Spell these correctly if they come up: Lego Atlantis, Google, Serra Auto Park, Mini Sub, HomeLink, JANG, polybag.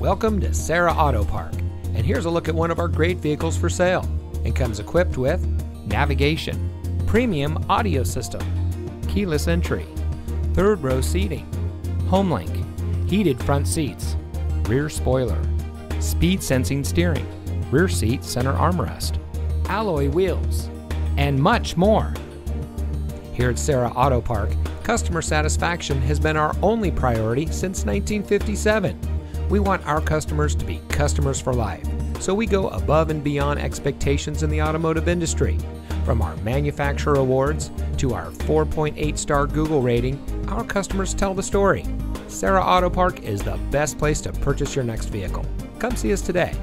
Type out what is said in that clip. Welcome to Serra Auto Park, and here's a look at one of our great vehicles for sale, and comes equipped with navigation, premium audio system, keyless entry, third row seating, HomeLink, heated front seats, rear spoiler, speed sensing steering, rear seat center armrest, alloy wheels, and much more. Here at Serra Auto Park, customer satisfaction has been our only priority since 1957. We want our customers to be customers for life, so we go above and beyond expectations in the automotive industry. From our manufacturer awards to our 4.8-star Google rating, our customers tell the story. Serra Auto Park is the best place to purchase your next vehicle. Come see us today.